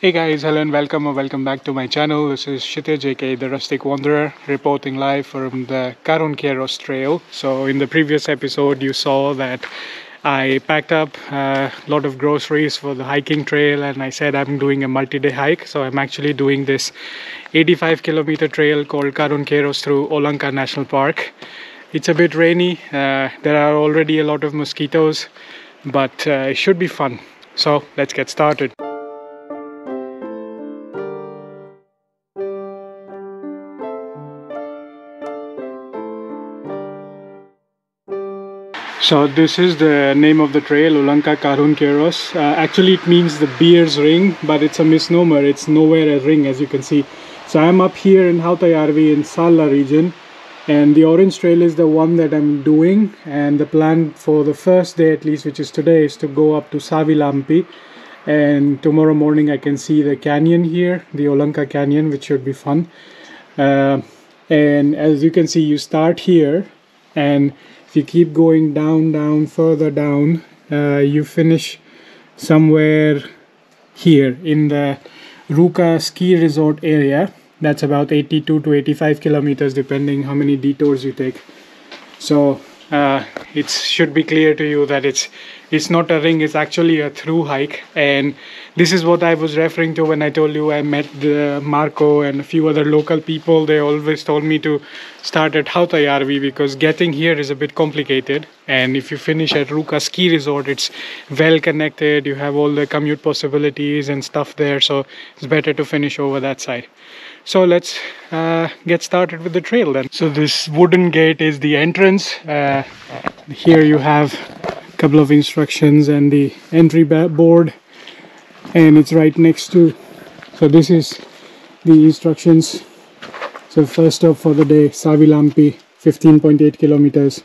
Hey guys, hello and welcome back to my channel. This is Shitya JK, The Rustic Wanderer, reporting live from the Karhunkierros Trail. So in the previous episode you saw that I packed up a lot of groceries for the hiking trail, and I said I'm doing a multi-day hike. So I'm actually doing this 85-kilometer trail called Karhunkierros through Oulanka National Park. It's a bit rainy, there are already a lot of mosquitoes, but it should be fun. So let's get started. So this is the name of the trail, Oulanka Karhunkierros. Actually it means the beer's ring, but it's a misnomer. It's nowhere a ring, as you can see. So I'm up here in Hautajärvi in Salla region, and the orange trail is the one that I'm doing, and the plan for the first day at least, which is today, is to go up to Savilampi, and tomorrow morning I can see the canyon here, the Oulanka Canyon, which should be fun. And as you can see, you start here, and if you keep going down, further down, you finish somewhere here in the Ruka Ski Resort area. That's about 82 to 85 kilometers, depending how many detours you take. So it should be clear to you that it's not a ring, it's actually a through hike. And this is what I was referring to when I told you I met Marco and a few other local people. They always told me to start at Hautajärvi because getting here is a bit complicated, and if you finish at Ruka Ski Resort, it's well connected, you have all the commute possibilities and stuff there, so it's better to finish over that side. So let's get started with the trail then. So this wooden gate is the entrance. Here you have a couple of instructions and the entry board, and it's right next to, so this is the instructions. So first stop for the day, Savilampi, 15.8 kilometers.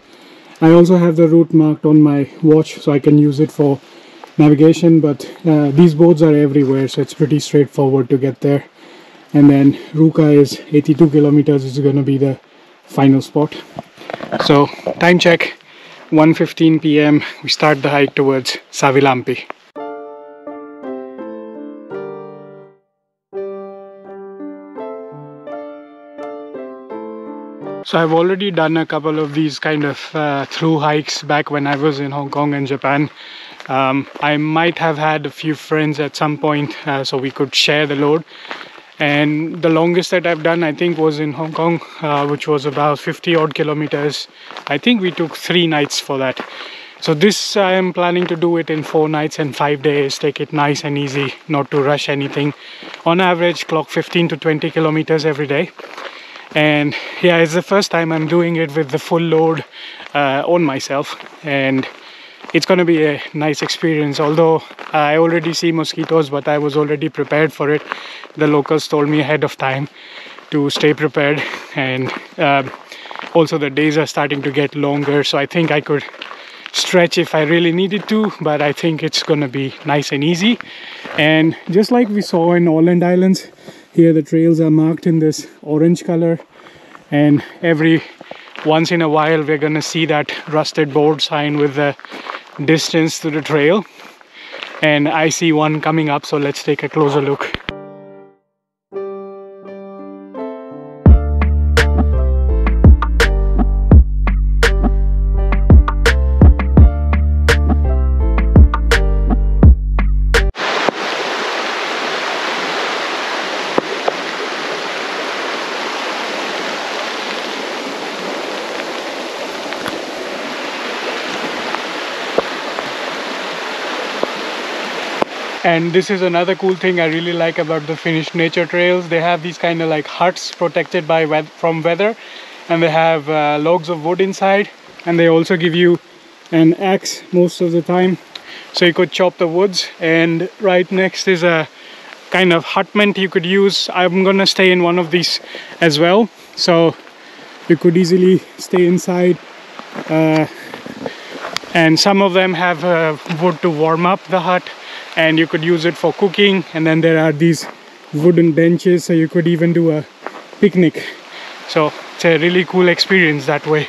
I also have the route marked on my watch so I can use it for navigation, but these boards are everywhere, so it's pretty straightforward to get there. And then Ruka is 82 kilometers, is going to be the final spot. So time check, 1:15 p.m. we start the hike towards Savilampi. So I've already done a couple of these kind of through hikes back when I was in Hong Kong and Japan. I might have had a few friends at some point, so we could share the load. And the longest that I've done, I think, was in Hong Kong, which was about 50 odd kilometers. I think we took 3 nights for that. So this I am planning to do it in 4 nights and 5 days, take it nice and easy, not to rush anything. On average, clock 15 to 20 kilometers every day. And yeah, it's the first time I'm doing it with the full load on myself, and it's going to be a nice experience. Although I already see mosquitoes, but I was already prepared for it. The locals told me ahead of time to stay prepared, and also the days are starting to get longer, so I think I could stretch if I really needed to, but I think it's going to be nice and easy. And just like we saw in Åland Islands, here the trails are marked in this orange color, and every once in a while we're going to see that rusted board sign with the distance to the trail, and I see one coming up, so let's take a closer look. And this is another cool thing I really like about the Finnish nature trails. They have these kind of like huts protected by from weather, and they have logs of wood inside, and they also give you an axe most of the time, so you could chop the woods. And right next is a kind of hutment you could use. I'm gonna stay in one of these as well, so you could easily stay inside. And some of them have wood to warm up the hut, and you could use it for cooking. And then there are these wooden benches, so you could even do a picnic. So it's a really cool experience that way.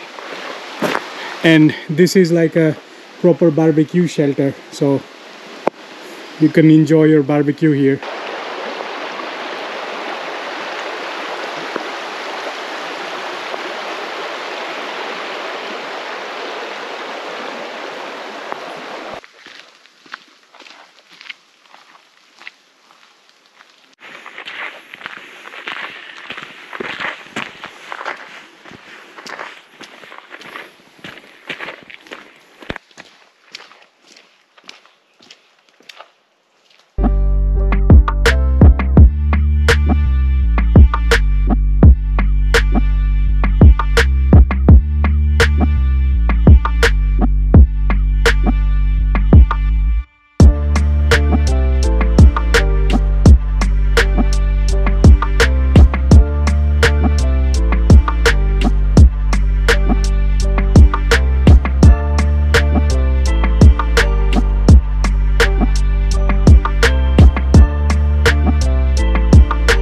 And this is like a proper barbecue shelter, so you can enjoy your barbecue here.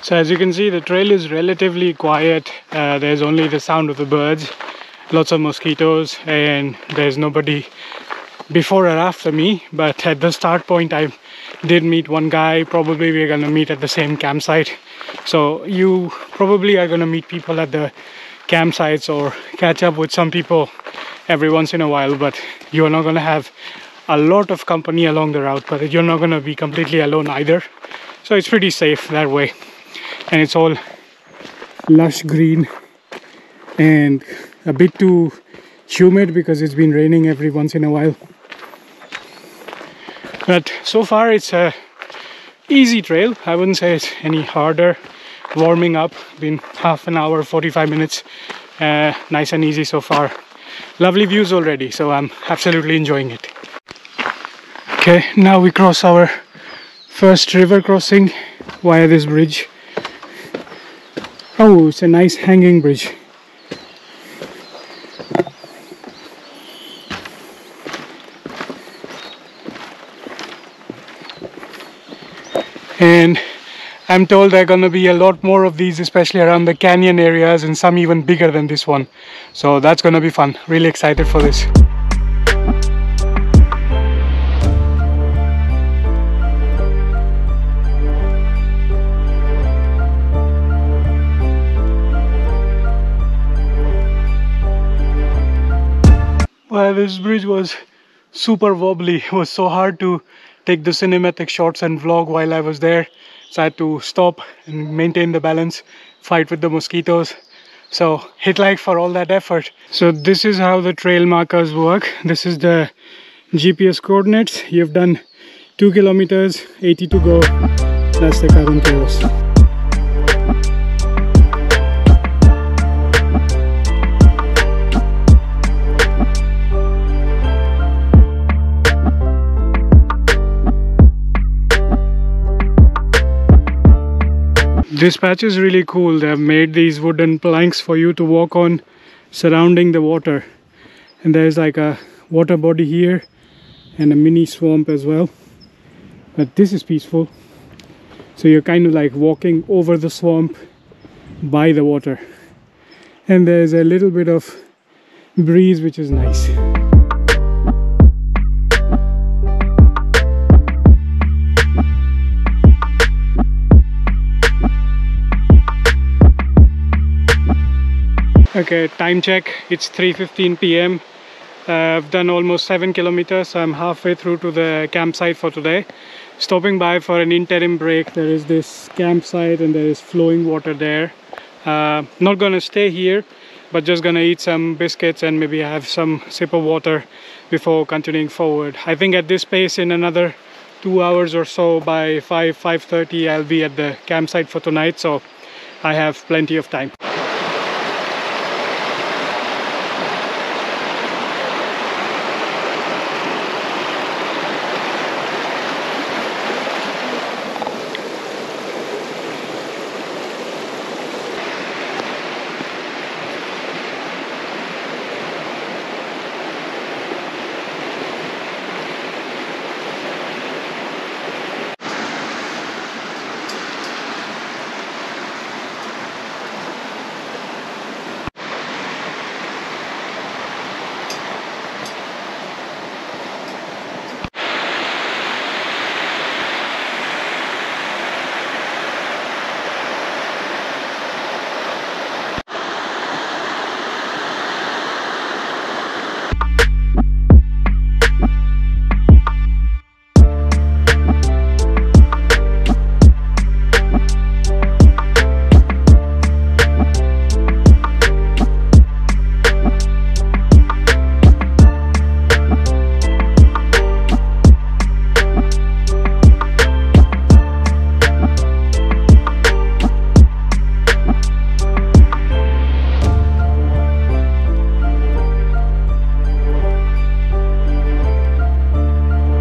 So as you can see, the trail is relatively quiet. There's only the sound of the birds, lots of mosquitoes, and there's nobody before or after me. But at the start point, I did meet one guy. Probably we're gonna meet at the same campsite. So you probably are gonna meet people at the campsites or catch up with some people every once in a while, but you're not gonna have a lot of company along the route, but you're not gonna be completely alone either. So it's pretty safe that way. And it's all lush green and a bit too humid because it's been raining every once in a while. But so far it's a easy trail. I wouldn't say it's any harder. Warming up, been half an hour, 45 minutes. Nice and easy so far. Lovely views already, so I'm absolutely enjoying it. Okay, now we cross our first river crossing via this bridge. Oh, it's a nice hanging bridge. And I'm told there are going to be a lot more of these, especially around the canyon areas, and some even bigger than this one. So that's going to be fun. Really excited for this. Well, this bridge was super wobbly. It was so hard to take the cinematic shots and vlog while I was there. So I had to stop and maintain the balance, fight with the mosquitoes. So hit like for all that effort. So this is how the trail markers work. This is the GPS coordinates. You've done 2 kilometers, 80 to go. That's the Karhunkierros. This patch is really cool. They have made these wooden planks for you to walk on surrounding the water. And there's like a water body here and a mini swamp as well. But this is peaceful. So you're kind of like walking over the swamp by the water. And there's a little bit of breeze, which is nice. Okay, time check. It's 3:15 p.m. I've done almost 7 kilometers, so I'm halfway through to the campsite for today. Stopping by for an interim break. There is this campsite and there is flowing water there. Not gonna stay here, but just gonna eat some biscuits and maybe have some sip of water before continuing forward. I think at this pace, in another 2 hours or so, by 5:30, I'll be at the campsite for tonight, so I have plenty of time.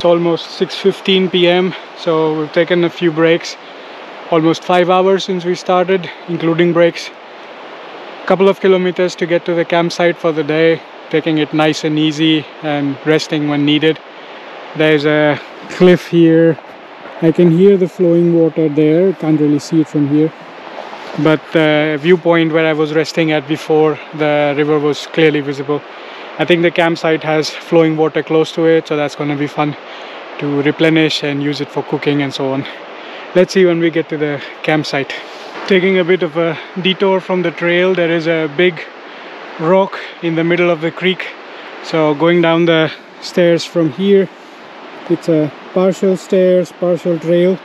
It's almost 6:15 p.m. so we've taken a few breaks. Almost 5 hours since we started, including breaks. Couple of kilometers to get to the campsite for the day, taking it nice and easy and resting when needed. There's a cliff here. I can hear the flowing water there, can't really see it from here. but the viewpoint where I was resting at before, the river was clearly visible. I think the campsite has flowing water close to it, so that's going to be fun to replenish and use it for cooking and so on. Let's see when we get to the campsite. Taking a bit of a detour from the trail, there is a big rock in the middle of the creek. So going down the stairs from here, it's a partial stairs, partial trail.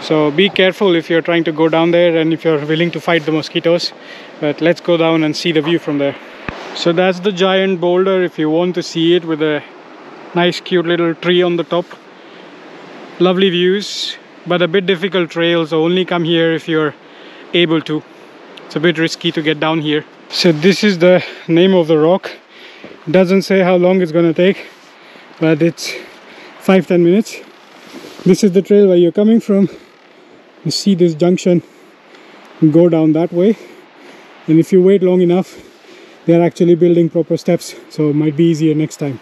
So be careful if you're trying to go down there and if you're willing to fight the mosquitoes. But let's go down and see the view from there. So that's the giant boulder if you want to see it, with a nice cute little tree on the top. Lovely views, but a bit difficult trail, so only come here if you're able to. It's a bit risky to get down here. So this is the name of the rock. Doesn't say how long it's gonna take, but it's 5-10 minutes. This is the trail where you're coming from. You see this junction, you go down that way, and if you wait long enough, they're actually building proper steps, so it might be easier next time.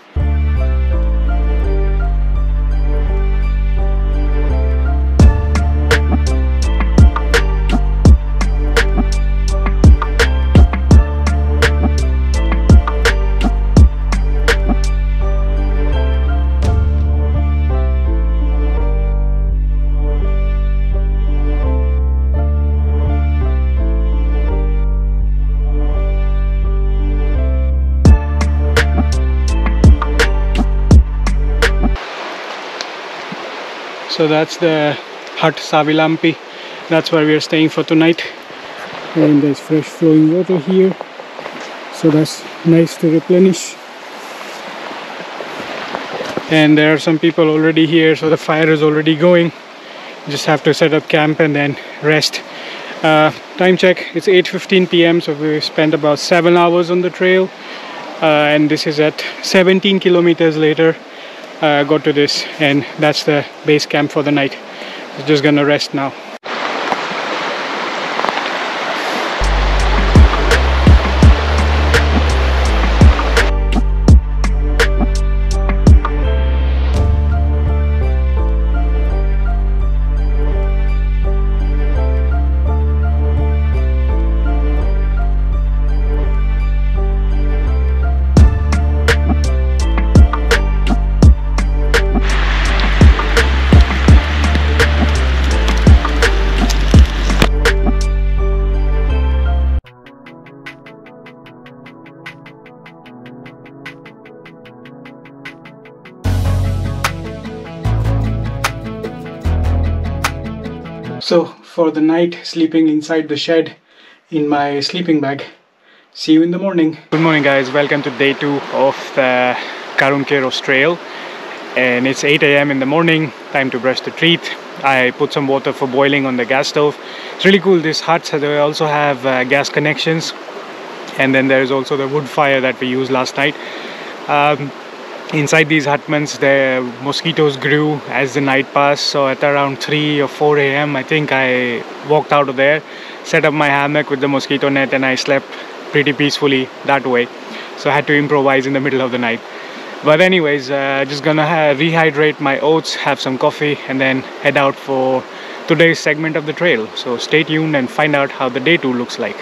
So that's the hut Savilampi. That's where we are staying for tonight. And there's fresh flowing water here, so that's nice to replenish. And there are some people already here, so the fire is already going. You just have to set up camp and then rest. Time check, it's 8:15 p.m. so we spent about 7 hours on the trail, and this is at 17 kilometers later. Got to this, and that's the base camp for the night. I'm just gonna rest now. So for the night, sleeping inside the shed in my sleeping bag. See you in the morning. Good morning guys, welcome to day 2 of the Karhunkierros Trail, and it's 8 a.m. in the morning, time to brush the teeth. I put some water for boiling on the gas stove. It's really cool, these huts, they also have gas connections, and then there is also the wood fire that we used last night. Inside these hutments, the mosquitoes grew as the night passed, so at around 3 or 4 a.m. I think I walked out of there, set up my hammock with the mosquito net, and I slept pretty peacefully that way. So I had to improvise in the middle of the night. But anyways, just gonna rehydrate my oats, have some coffee, and then head out for today's segment of the trail. So stay tuned and find out how the day 2 looks like.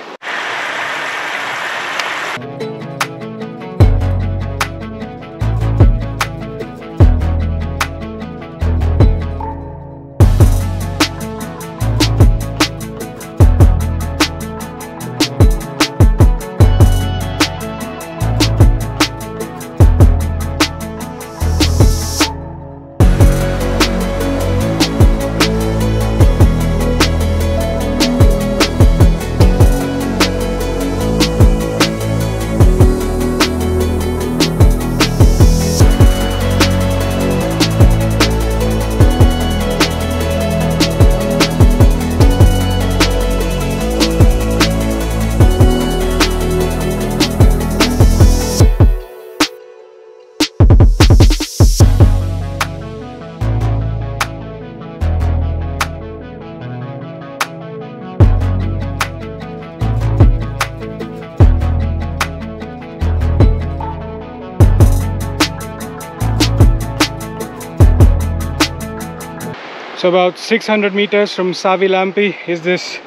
So about 600 meters from Savilampi is this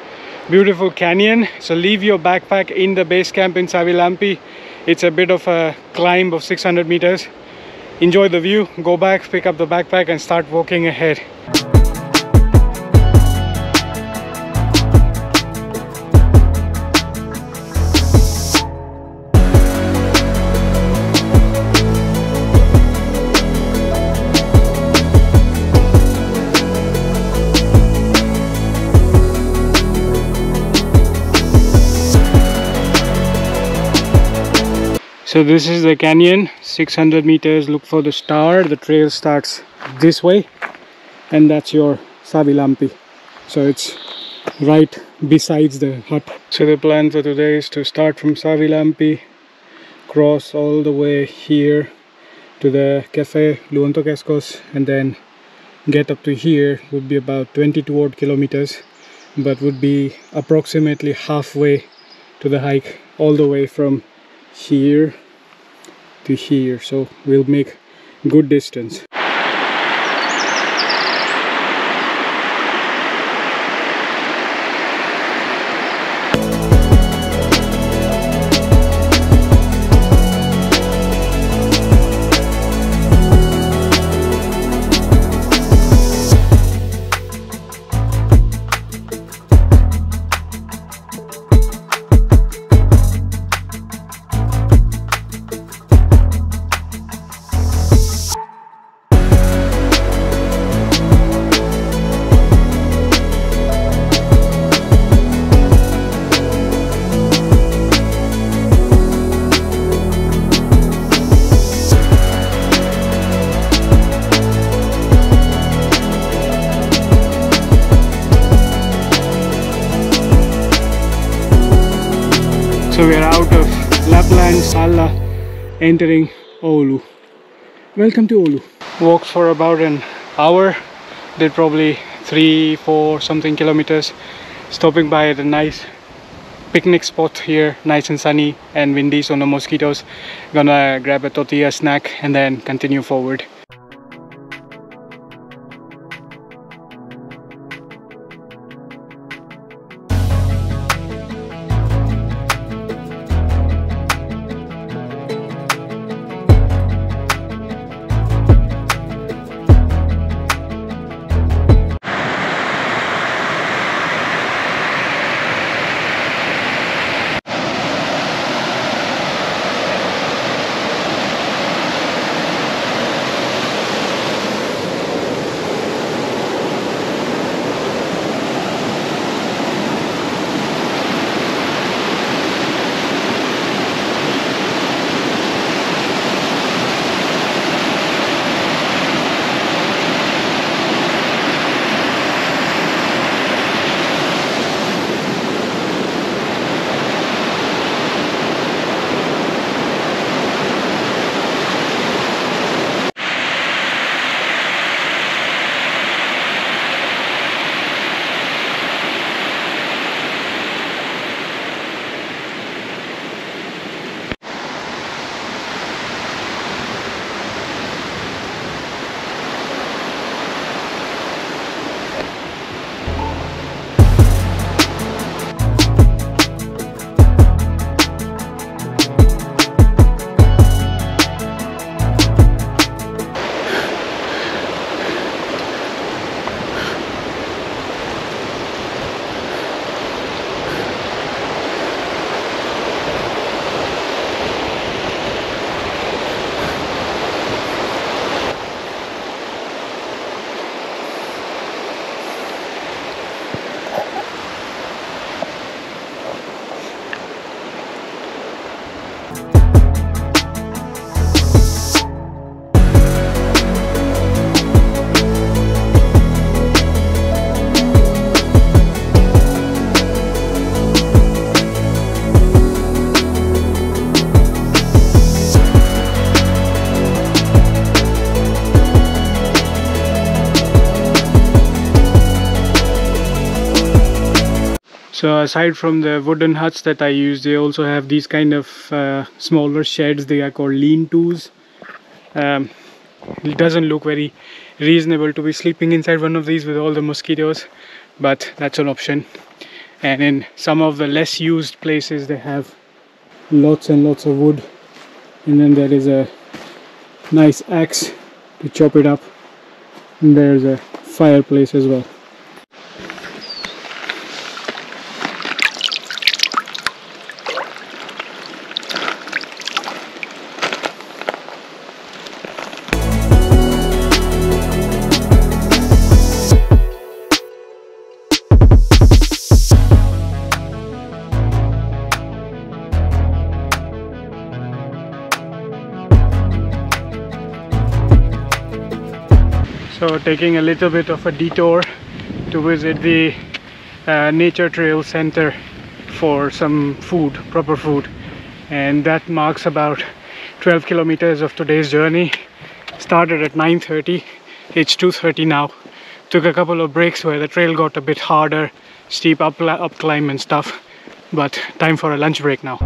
beautiful canyon. So leave your backpack in the base camp in Savilampi. It's a bit of a climb of 600 meters. Enjoy the view, go back, pick up the backpack and start walking ahead. So this is the canyon, 600 meters, look for the star. The trail starts this way and that's your Savilampi. So it's right besides the hut. So the plan for today is to start from Savilampi, cross all the way here to the cafe Luontokeskus, and then get up to here. Would be about 22 odd kilometers, but would be approximately halfway to the hike, all the way from here to here, so we'll make good distance. So we are out of Lapland, Salla, entering Oulu. Welcome to Oulu. Walked for about an hour, did probably 3, 4 something kilometers, stopping by at a nice picnic spot here, nice and sunny and windy, so no mosquitoes. Gonna grab a tortilla snack and then continue forward. So aside from the wooden huts that I use, they also have these kind of smaller sheds. They are called lean-tos. It doesn't look very reasonable to be sleeping inside one of these with all the mosquitoes, but that's an option. and in some of the less used places they have lots and lots of wood, and then there is a nice axe to chop it up, and there's a fireplace as well. So taking a little bit of a detour to visit the nature trail center for some food, proper food, and that marks about 12 kilometers of today's journey. Started at 9:30, it's 2:30 now. Took a couple of breaks where the trail got a bit harder, steep up climb and stuff, but time for a lunch break now.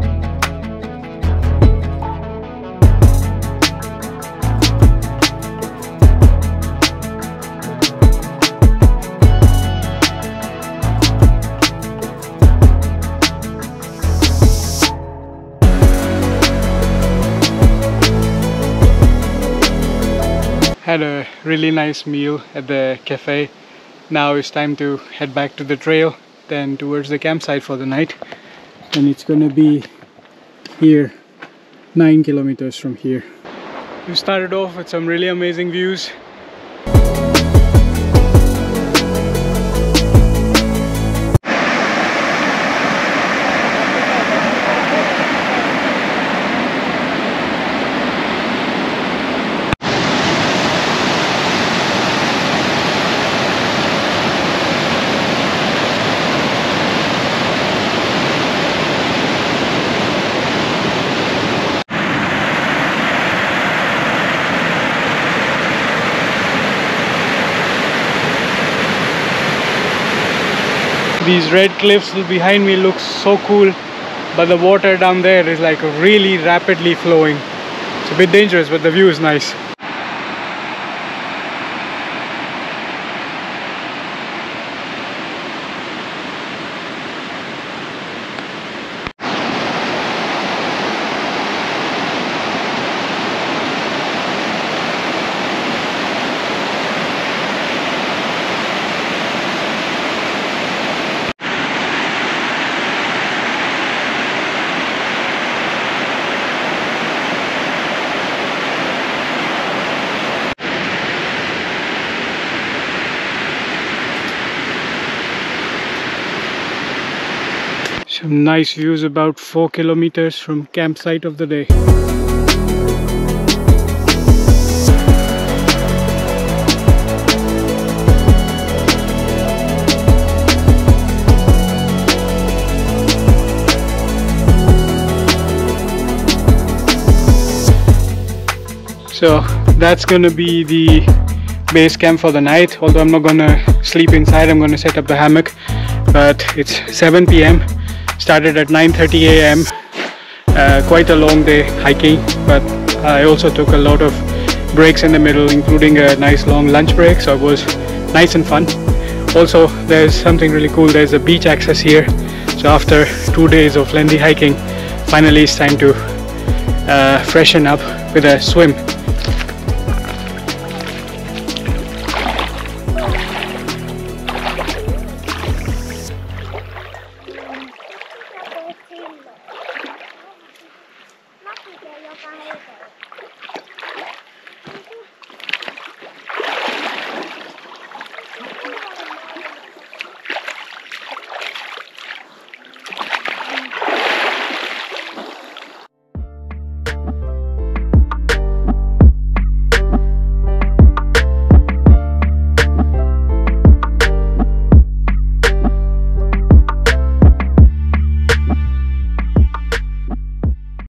Had a really nice meal at the cafe. Now it's time to head back to the trail, then towards the campsite for the night, and it's gonna be here 9 kilometers from here. We started off with some really amazing views. These red cliffs behind me look so cool, but the water down there is like really rapidly flowing. It's a bit dangerous, but the view is nice. Some nice views about 4 kilometers from campsite of the day. So that's gonna be the base camp for the night, although I'm not gonna sleep inside, I'm gonna set up the hammock. But it's 7 p.m. Started at 9:30 a.m. Quite a long day hiking, but I also took a lot of breaks in the middle, including a nice long lunch break, so it was nice and fun. Also, there's something really cool, there's a beach access here, so after 2 days of lengthy hiking, finally it's time to freshen up with a swim.